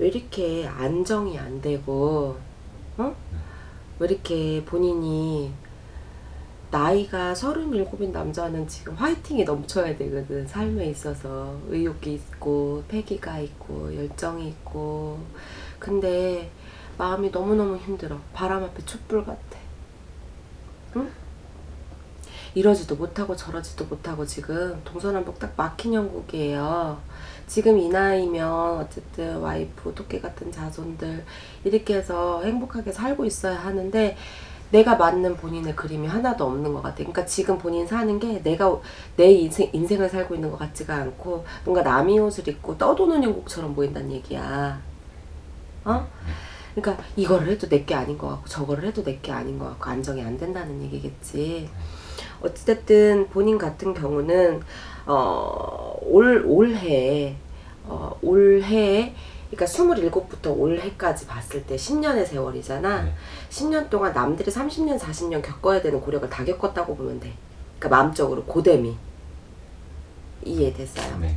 왜 이렇게 안정이 안 되고, 어? 왜 이렇게 본인이 나이가 37인 남자는 지금 화이팅이 넘쳐야 되거든. 삶에 있어서 의욕이 있고 패기가 있고 열정이 있고. 근데 마음이 너무너무 힘들어. 바람 앞에 촛불 같아. 응? 이러지도 못하고 저러지도 못하고 지금 동서남북 딱 막힌 형국이에요. 지금 이 나이면 어쨌든 와이프, 토끼 같은 자손들 이렇게 해서 행복하게 살고 있어야 하는데 내가 맞는 본인의 그림이 하나도 없는 것 같아. 그러니까 지금 본인 사는 게 내가 내 인생을 살고 있는 것 같지가 않고 뭔가 남의 옷을 입고 떠도는 형국처럼 보인다는 얘기야. 어? 그러니까 이거를 해도 내게 아닌 것 같고 저거를 해도 내게 아닌 것 같고 안정이 안 된다는 얘기겠지. 어쨌든 본인 같은 경우는 올해 그러니까 27부터 올해까지 봤을 때 10년의 세월이잖아. 10년 동안 남들이 30년 40년 겪어야 되는 고력을 다 겪었다고 보면 돼. 그러니까 마음적으로 고됨이 이해됐어요? 네.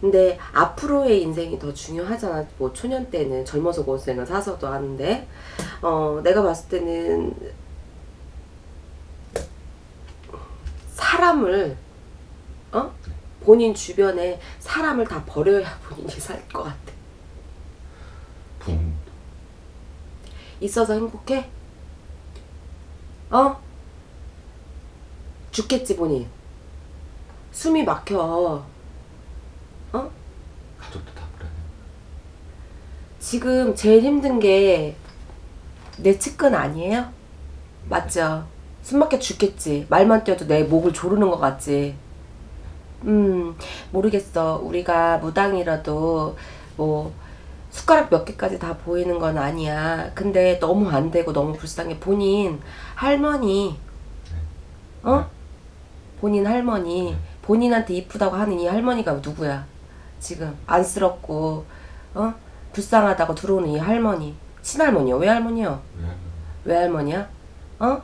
근데 앞으로의 인생이 더 중요하잖아. 뭐 초년 때는 젊어서 고생을 사서도 하는데 내가 봤을 때는 사람을 본인 주변에 사람을 다 버려야 본인이 살 것 같아. 있어서 행복해? 어? 죽겠지 본인. 숨이 막혀. 어? 가족도 다 버려야 돼. 지금 제일 힘든 게 내 측근 아니에요? 맞죠? 숨 막혀 죽겠지. 말만 떼어도 내 목을 조르는 것 같지. 모르겠어. 우리가 무당이라도 뭐 숟가락 몇 개까지 다 보이는 건 아니야. 근데 너무 안 되고 너무 불쌍해. 본인 할머니, 어? 본인 할머니, 본인한테 이쁘다고 하는 이 할머니가 누구야? 지금 안쓰럽고 어? 불쌍하다고 들어오는 이 할머니. 친할머니야? 외할머니야? 외할머니야? 어?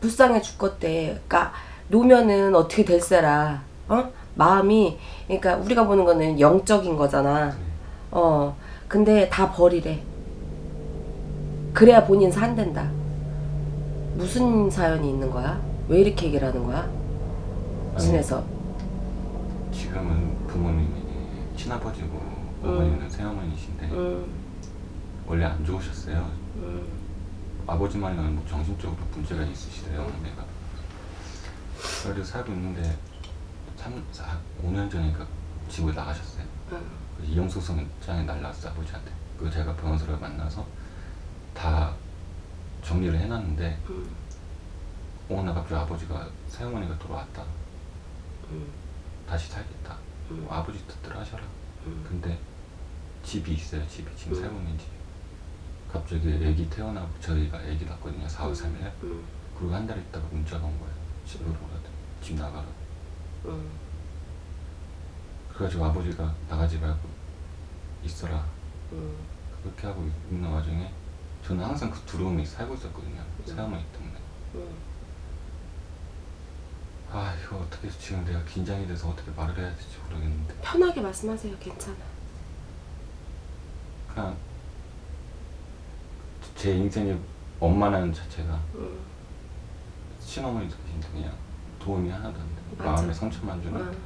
불쌍해 죽겠대. 그러니까 놓으면은 어떻게 될세라. 어? 마음이, 그러니까 우리가 보는 거는 영적인 거잖아. 근데 다 버리래. 그래야 본인 산댄다. 무슨 사연이 있는 거야? 왜 이렇게 얘기를 하는 거야? 친해서. 지금은 부모님이 친아버지고 어머니는 새어머니신데 원래 안 좋으셨어요. 아버지만은 뭐 정신적으로 문제가 있으시대요. 그래서 살고 있는데 5년 전이니까 집을 나가셨어요. 이용소송장에 날라왔어 아버지한테. 그 제가 변호사를 만나서 다 정리를 해놨는데 어느 날 갑자기 아버지가 새어머니가 돌아왔다. 다시 살겠다. 아버지 뜻대로 하셔라. 근데 집이 있어요. 집이 지금 새어머니 집이. 갑자기 애기 태어나고 저희가 애기 낳았거든요. 4월 3일에. 그리고 한 달 있다가 문자가 온 거예요. 집으로 오라 집 나가라. 그래가지고 아버지가 나가지 말고 있어라. 그렇게 하고 있는 와중에 저는 항상 그 두려움이 살고 있었거든요. 새어머니 때문에. 아 이거 어떻게 해서 지금 내가 긴장이 돼서 어떻게 말을 해야 될지 모르겠는데. 편하게 말씀하세요. 괜찮아. 그냥 제 인생의 엄마라는 자체가 친어머니도 계신데 그냥 도움이 하나도 안 돼. 마음에 상처만 주는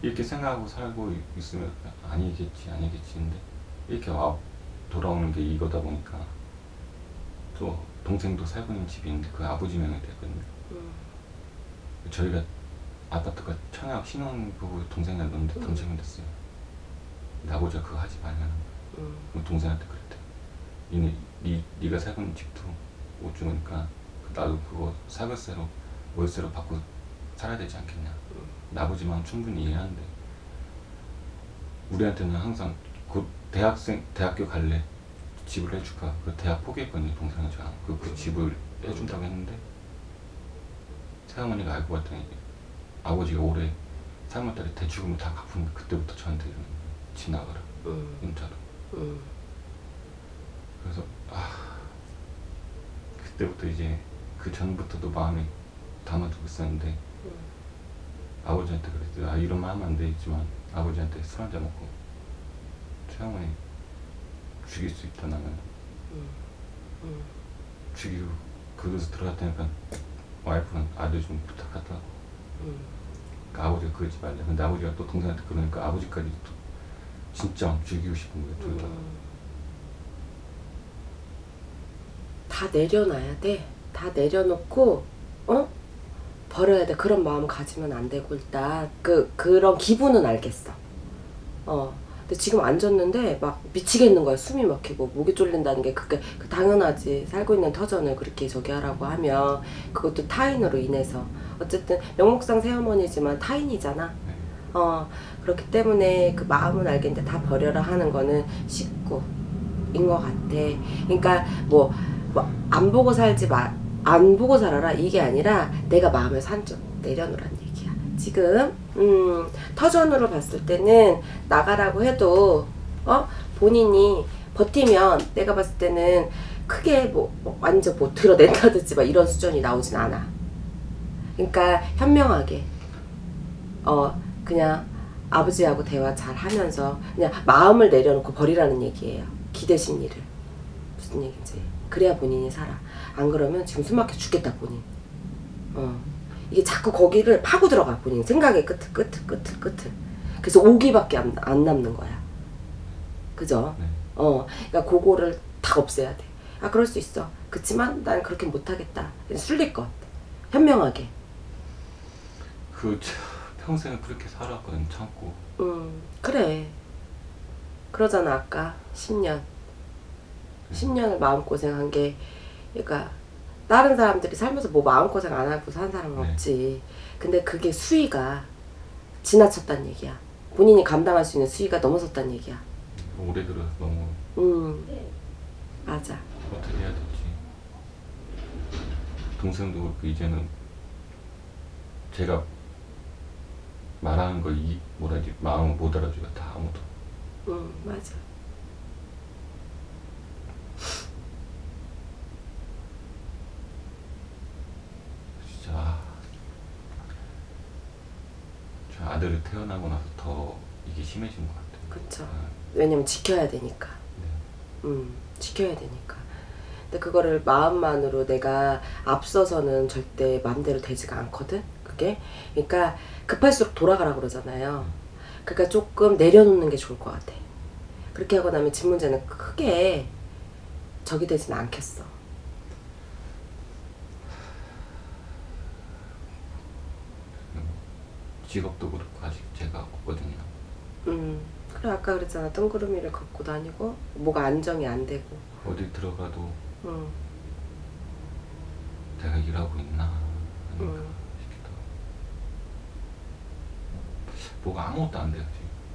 이렇게 생각하고 살고 있으면 아니겠지 아니겠지 근데 이렇게 와 돌아오는 게 이거다 보니까 또 동생도 살고 있는 집이 있는데 그 아버지 명이 됐거든요. 저희가 아파트가 청약 신혼부부 동생이랑 넣는데 동생이 됐어요. 근데 아버지가 그거 하지 말라는 거야. 동생한테 그랬대. 네가 살고 있는 집도 못 주니까 나도 그거 사글세로 월세로 받고 살아야 되지 않겠냐. 아버지 마음 충분히 이해하는데 우리한테는 항상 그 대학교 갈래 집을 해줄까. 그 대학 포기했거든요 동생이 저랑. 그 집을 해준다고 했는데 새어머니가 알고 봤더니 아버지가 올해 3월달에 대출금을 다 갚으면 그때부터 저한테 이러는 거예요. 집 나가라 문자로. 그래서 그때부터 이제 그 전부터도 마음에 담아두고 있었는데 아버지한테 그랬어요. 이런 말 하면 안 되겠지만 아버지한테 술 한잔 먹고 사람을 죽일 수 있다 나는. 죽이고 거기서 들어갔다니까 와이프는 아들 좀 부탁하더라고. 그러니까 아버지가 그러지 말래. 근데 아버지가 또 동생한테 그러니까 아버지까지 또 진짜 죽이고 싶은 거야. 둘 다. 다 내려놔야 돼. 다 내려놓고 어? 버려야 돼. 그런 마음 가지면 안 되고 일단 그런 기분은 알겠어. 근데 지금 앉았는데 막 미치겠는 거야. 숨이 막히고 목이 쫄린다는 게 그게 당연하지. 살고 있는 터전을 그렇게 저기 하라고 하면 그것도 타인으로 인해서 어쨌든 명목상 새어머니지만 타인이잖아. 그렇기 때문에 그 마음은 알겠는데 다 버려라 하는 거는 쉽고 인 것 같아. 그러니까 뭐 안 보고 살지 마. 안 보고 살아라 이게 아니라 내가 마음을 산 좀 내려놓으란 얘기야 지금. 터전으로 봤을 때는 나가라고 해도 본인이 버티면 내가 봤을 때는 크게 완전 드러낸다든지 막 이런 수준이 나오진 않아. 그러니까 현명하게 그냥 아버지하고 대화 잘 하면서 그냥 마음을 내려놓고 버리라는 얘기예요. 기대심리를. 무슨 얘기인지. 그래야 본인이 살아. 안 그러면 지금 숨 막혀 죽겠다 본인. 이게 자꾸 거기를 파고 들어가 본인 생각의 끝을. 그래서 오기밖에 안 남는 거야. 그죠? 네. 그러니까 그거를 다 없애야 돼. 아 그럴 수 있어. 그치만 난 그렇게 못하겠다. 술릴 것. 현명하게. 평생을 그렇게 살았거든 참고. 그래. 그러잖아 아까 10년. 10년을 마음고생한 게 그러니까 다른 사람들이 살면서 마음고생 안 하고 산 사람은 없지. 근데 그게 수위가 지나쳤단 얘기야. 본인이 감당할 수 있는 수위가 넘어섰단 얘기야. 오래 들어서 너무. 맞아. 어떻게 해야 될지. 동생도 그렇고 이제는 제가 말하는 걸 마음을 못 알아줘요. 다 아무도. 맞아. 저 아들을 태어나고 나서 더 이게 심해진 것 같아요. 그쵸. 왜냐면 지켜야 되니까. 네. 지켜야 되니까. 근데 그거를 마음만으로 내가 앞서서는 절대 마음대로 되지가 않거든. 그게. 그러니까 급할수록 돌아가라 그러잖아요. 그러니까 조금 내려놓는 게 좋을 것 같아. 그렇게 하고 나면 집 문제는 크게 적이 되진 않겠어. 직업도 그렇고 아직 제가 없거든요. 그래 아까 그랬잖아. 뜬구름이를 걷고 다니고 뭐가 안정이 안 되고 어디 들어가도 내가 일하고 있나 하니까 싶기도 하고 뭐가 아무것도 안 돼요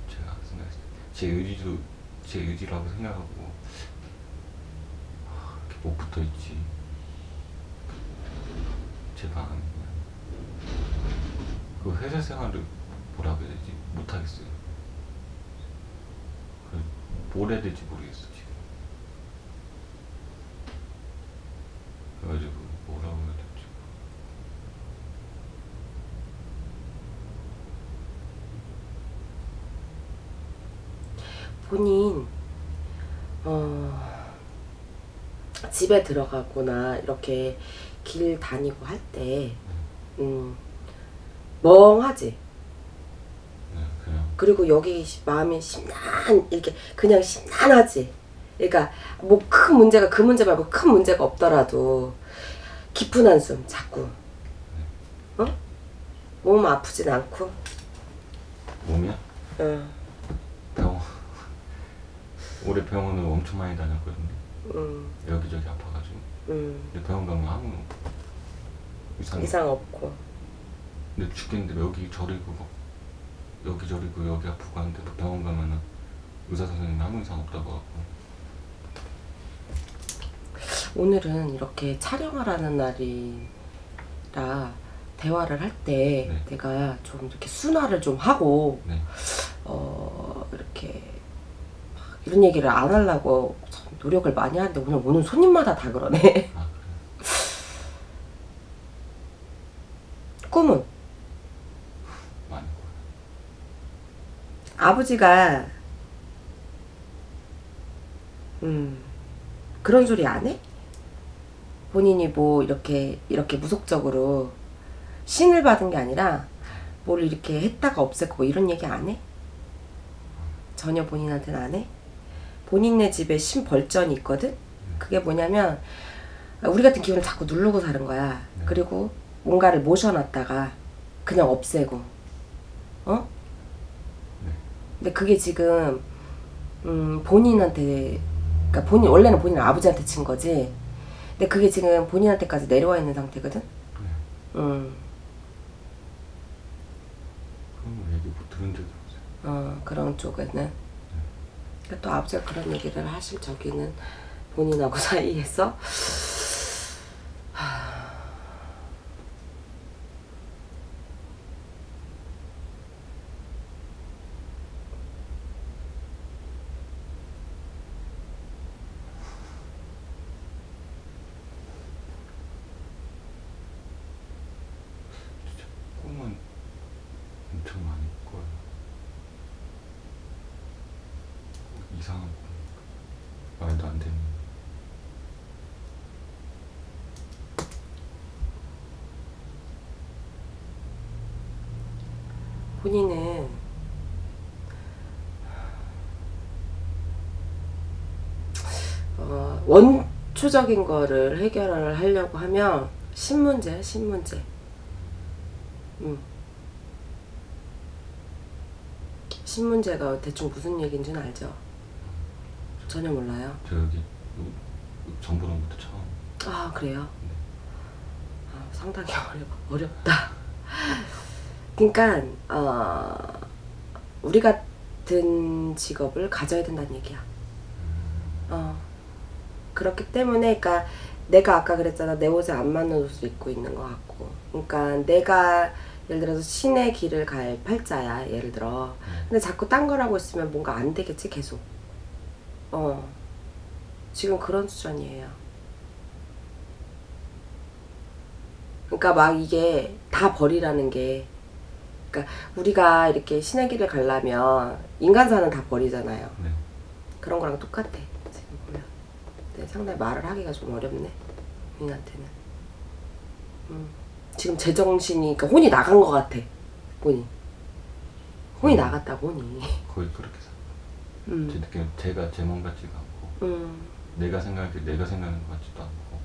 지금. 제가 생각했을 때 제 의지라고 생각하고 이렇게 못 붙어있지 제 마음이. 그 회사 생활을 뭐라고 해야 되지? 못하겠어요. 뭘 해야 될지 모르겠어 지금. 그래가지고 뭐라고 해야 될지. 본인 집에 들어가거나 이렇게 길 다니고 할 때 멍하지? 네, 그냥. 그리고 여기 마음이 이렇게 그냥 심란하지? 그러니까 큰 문제가 그 문제 말고 큰 문제가 없더라도 깊은 한숨 자꾸. 몸 아프진 않고? 몸이야? 응. 올해 병원을 엄청 많이 다녔거든요. 여기저기 아파가지고. 근데 병원 가면 아무 이상 없고. 근데 죽겠는데 여기 저리고 여기 저리고 여기 아프고 하는데 병원 가면은 의사 선생님이 아무 이상 없다고 하고. 오늘은 이렇게 촬영하라는 날이라 대화를 할 때 내가 좀 이렇게 순화를 좀 하고 이렇게 막 이런 얘기를 안 하려고 참 노력을 많이 하는데 오늘 오는 손님마다 다 그러네. 꿈은? 아버지가 그런 소리 안 해? 본인이 뭐 이렇게 무속적으로 신을 받은 게 아니라 뭘 이렇게 했다가 없앴고 뭐 이런 얘기 안 해? 전혀 본인한테는 안 해? 본인네 집에 신 벌전이 있거든? 그게 뭐냐면 우리 같은 기운을 자꾸 누르고 사는 거야. 그리고 뭔가를 모셔놨다가 그냥 없애고, 어? 근데 그게 지금 본인한테, 그러니까 원래는 본인 아버지한테 친 거지. 근데 그게 지금 본인한테까지 내려와 있는 상태거든? 그런 거 얘기 못 들은 적이 없어요. 그런 쪽에는. 그러니까 또 아버지가 그런 얘기를 하실 적에는 본인하고 사이에서 이상한 거 말도 안 되는. 본인은 원초적인 거를 해결을 하려고 하면 신 문제. 신 문제가 대충 무슨 얘기인지는 알죠? 전혀 몰라요. 저 여기 정보랑부터 처음. 아, 그래요? 네. 아, 상당히 어렵다. 그러니까 우리 같은 직업을 가져야 된다는 얘기야. 그렇기 때문에, 그러니까 내가 아까 그랬잖아, 내 옷에 안 맞는 옷을 입고 있는 것 같고. 그러니까 내가 예를 들어서 신의 길을 갈 팔자야, 예를 들어. 근데 자꾸 딴 걸 하고 있으면 뭔가 안 되겠지, 계속. 지금 그런 수준이에요. 그러니까 막 이게 다 버리라는 게, 그러니까 우리가 이렇게 신의 길을 가려면 인간사는 다 버리잖아요. 네. 그런 거랑 똑같아 지금 보면. 근데 상당히 말을 하기가 좀 어렵네 본인한테는. 지금 제정신이, 그러니까 혼이 나간 것 같아. 혼이 나갔다고. 혼이 거의 그렇게 생각. 제 느낌은 제가 제 몸 같지도 않고, 내가 생각할 때 내가 생각하는 것 같지도 않고.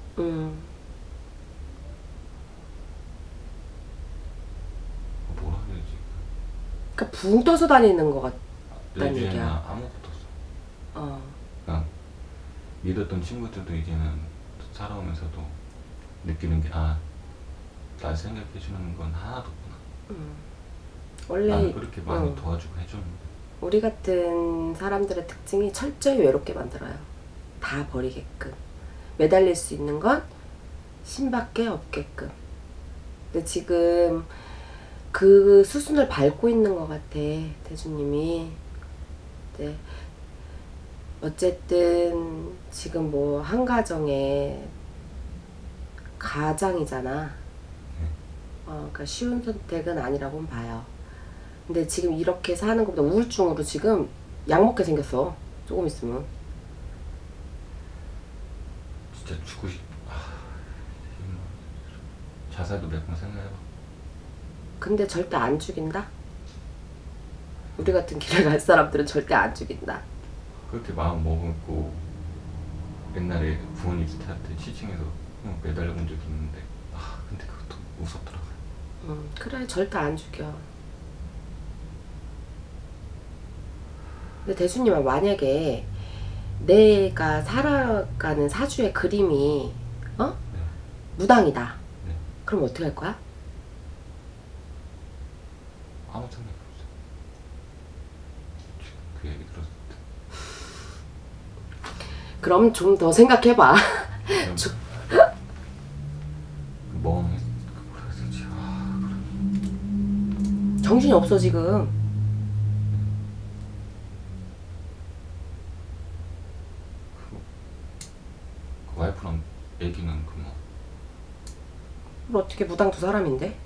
뭐라 해야 되지? 그러니까 붕 떠서 다니는 것 같다는 얘기야. 아무것도 없어. 그냥 믿었던 친구들도 이제는 살아오면서도 느끼는 게, 아, 날 생각해주는 건 하나도 없구나. 원래 그렇게 많이 도와주고 해주는데. 우리 같은 사람들의 특징이 철저히 외롭게 만들어요. 다 버리게끔. 매달릴 수 있는 건 신밖에 없게끔. 근데 지금 그 수순을 밟고 있는 것 같아, 대주님이. 네. 어쨌든 지금 뭐 한 가정의 가장이잖아. 그러니까 쉬운 선택은 아니라고는 봐요. 근데 지금 이렇게 사는 것보다 우울증으로 지금 약 먹게 생겼어. 조금 있으면 진짜 죽고 싶... 자살도 몇 번 생각해봐. 근데 절대 안 죽인다? 우리 같은 길을 갈 사람들은 절대 안 죽인다. 그렇게 마음 먹고 옛날에 부모님 스타트 시칭해서 매달려 본 적이 있는데, 근데 그것도 무섭더라고요. 그래, 절대 안 죽여. 근데 대수님은 만약에 내가 살아가는 사주의 그림이 네. 무당이다. 네. 그럼 어떻게 할 거야? 아무 생각 없어. 지금 그 얘기 들었을 때. 그럼 좀 더 생각해봐. 멍해. 정신이 없어 지금. 와이프랑 애기는 그만. 뭐 어떻게 무당 두 사람인데?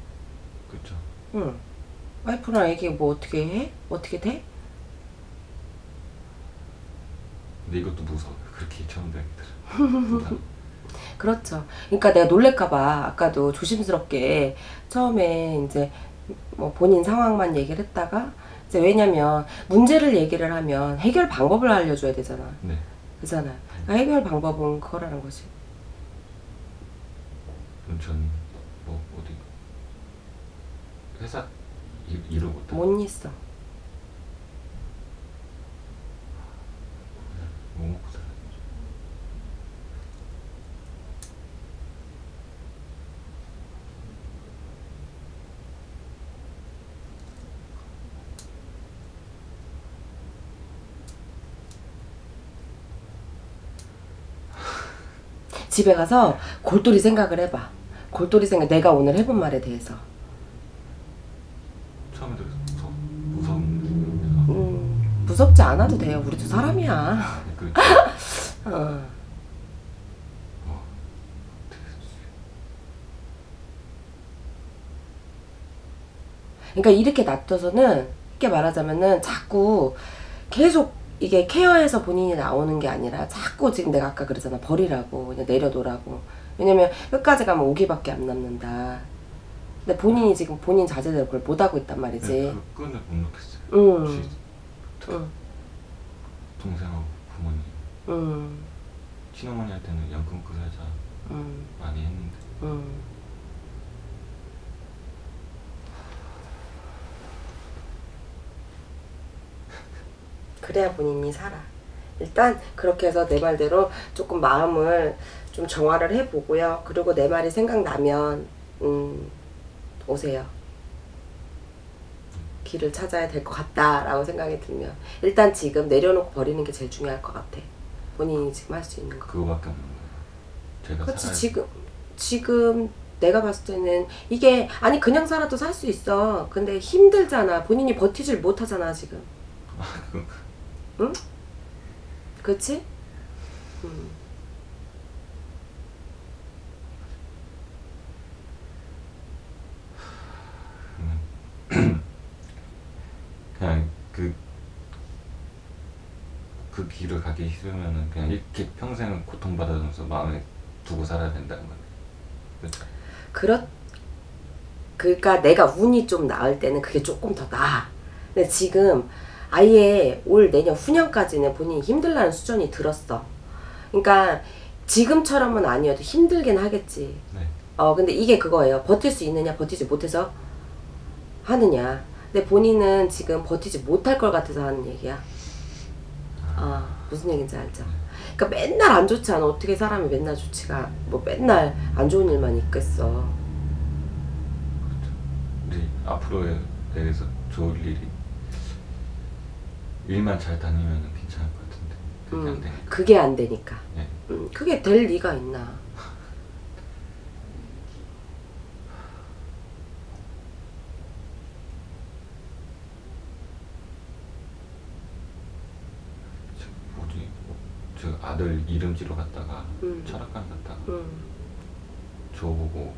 그쵸. 응. 와이프랑 애기 뭐 어떻게 해? 어떻게 돼? 근데 이것도 무서워요. 그렇게 처음에 애기들은. 그렇죠. 그러니까 내가 놀랄까봐 아까도 조심스럽게 처음에 이제 뭐 본인 상황만 얘기를 했다가, 이제 왜냐면 문제를 얘기를 하면 해결 방법을 알려줘야 되잖아. 네. 그잖아. 그러니까 해결 방법은 그거라는 거지. 그럼 전 뭐 어디 회사 일을 못해. 못 있어. 뭐 먹고 살아? 집에 가서 골똘히 생각을 해봐. 골똘히 생각. 내가 오늘 해본 말에 대해서. 처음에 그래서 무서운. 무섭지 않아도 돼요. 우리도 사람이야. 그러니까. 그러니까 이렇게 놔둬서는, 쉽게 말하자면은 자꾸 계속. 이게 케어해서 본인이 나오는 게 아니라 자꾸 지금 내가 아까 그러잖아. 버리라고. 그냥 내려놓으라고. 왜냐면 끝까지 가면 오기밖에 안 남는다. 근데 본인이 지금 본인 자제대로 그걸 못하고 있단 말이지. 네, 그 끈을 못 놓겠어요. 동생하고 부모님, 친어머니 할 때는 연금 끊어야지 많이 했는데. 그래야 본인이 살아. 일단 그렇게 해서 내 말대로 조금 마음을 좀 정화를 해보고요. 그리고 내 말이 생각나면 오세요. 길을 찾아야 될 것 같다라고 생각이 들면 일단 지금 내려놓고 버리는 게 제일 중요할 것 같아. 본인이 지금 할 수 있는 거. 그거밖에 없는 거야. 제가 그렇지. 지금 내가 봤을 때는 이게 아니 그냥 살아도 살 수 있어. 근데 힘들잖아. 본인이 버티질 못하잖아 지금. 응? 그치? 그냥 그 길을 가기 싫으면은 그냥 이렇게 평생 고통받아서 마음에 두고 살아야 된다는 거네. 그렇죠? 그러니까 내가 운이 좀 나을 때는 그게 조금 더 나아. 근데 지금 아예 올 내년 후년까지는 본인이 힘들다는 수준이 들었어. 그러니까 지금처럼은 아니어도 힘들긴 하겠지. 네. 근데 이게 그거예요. 버틸 수 있느냐 버티지 못해서 하느냐. 근데 본인은 지금 버티지 못할 걸 같아서 하는 얘기야. 무슨 얘기인지 알죠? 그러니까 맨날 안 좋지 않아. 어떻게 사람이 맨날 좋지가, 뭐 맨날 안 좋은 일만 있겠어. 그렇죠. 네, 앞으로에 대해서 좋을 일이, 일만 잘 다니면 괜찮을 것 같은데 그게 안 되니까. 그게 안 되니까. 네. 그게 될 리가 있나. 저 아들 이름지로 갔다가 철학관 갔다가 저보고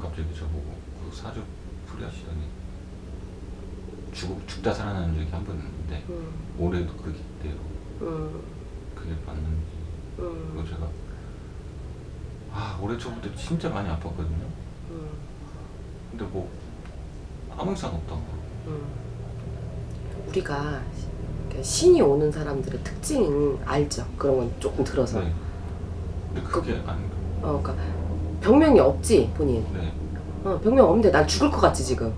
갑자기 저보고 그 사주 풀이하시더니 죽다 살아나는 적이 한 번 있는데 올해도 그게 있대요. 그게 맞는지. 그리고 제가 올해 초부터 진짜 많이 아팠거든요. 근데 뭐 아무 이상 없다고. 우리가 신이 오는 사람들의 특징 알죠? 그런 건 조금 들어서. 네. 근데 그게 아닌가. 그러니까 병명이 없지 본인. 네. 병명 없는데 난 죽을 것 같지 지금.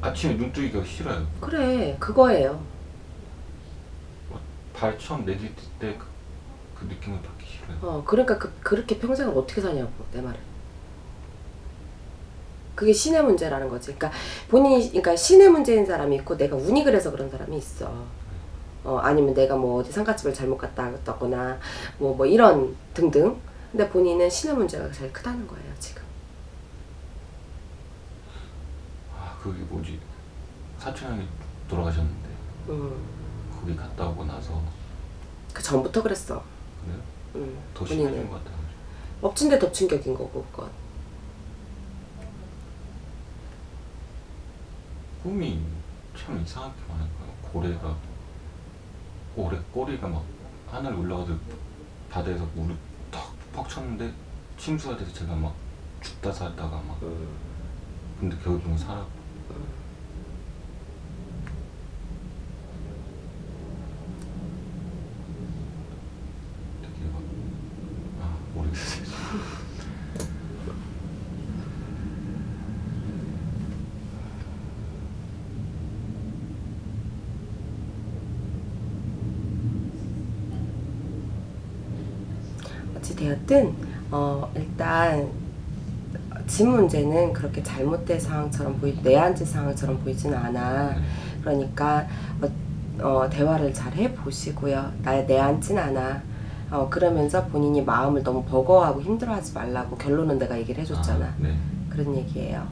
아침에 눈 뜨기가 싫어요. 그래, 그거예요. 발 처음 내딛을 때 그 느낌을 받기 싫어요. 그러니까 그렇게 평생을 어떻게 사냐고, 내 말은. 그게 신의 문제라는 거지. 그러니까 본인이, 그러니까 신의 문제인 사람이 있고 내가 운이 그래서 그런 사람이 있어. 아니면 내가 뭐 어디 상가집을 잘못 갔다 왔다거나 뭐 이런 등등. 근데 본인은 신의 문제가 제일 크다는 거예요, 지금. 그게 뭐지? 사촌 형이 돌아가셨는데 거기 갔다 오고 나서 그 전부터 그랬어. 그래요? 더 심해진 것 같아. 엎친 데 덮친 격인 거고 그건. 꿈이 참 이상하게 많았고요. 고래가 올해 꼬리가 막 하늘 올라가서 바다에서 물을 턱 쳤는데 침수가 돼서 제가 막 죽다 살다가 막 근데 결국은 살았고 되게 막 모르겠어요. 어찌되었든 일단 집 문제는 그렇게 잘못된 상황처럼 내한지 상황처럼 보이진 않아. 그러니까 대화를 잘 해보시고요. 나 내한진 않아. 그러면서 본인이 마음을 너무 버거워하고 힘들어하지 말라고 결론은 내가 얘기를 해줬잖아. 네. 그런 얘기예요.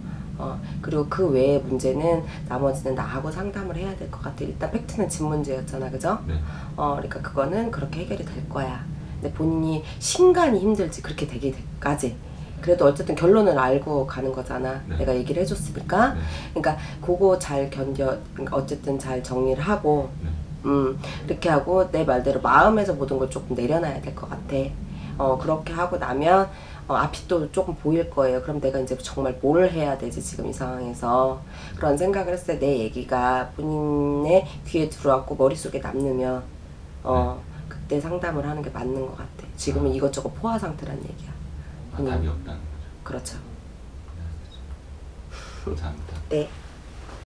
그리고 그 외의 문제는 나머지는 나하고 상담을 해야 될 것 같아. 일단 팩트는 집 문제였잖아, 그죠? 네. 그러니까 그거는 그렇게 해결이 될 거야. 근데 본인이 신간이 힘들지 그렇게 되기까지 그래도 어쨌든 결론을 알고 가는 거잖아. 네. 내가 얘기를 해줬으니까. 네. 그러니까 그거 잘 견뎌, 그러니까 어쨌든 잘 정리를 하고 네. 이렇게 하고 내 말대로 마음에서 모든 걸 조금 내려놔야 될 것 같아. 그렇게 하고 나면 앞이 또 조금 보일 거예요. 그럼 내가 이제 정말 뭘 해야 되지 지금 이 상황에서 그런 생각을 했을 때 내 얘기가 본인의 귀에 들어왔고 머릿속에 남으면 네. 내 상담을 하는 게 맞는 것 같아. 지금은 이것저것 포화 상태란 얘기야. 답이 없다는 거죠. 그렇죠. 감사합니다. 네.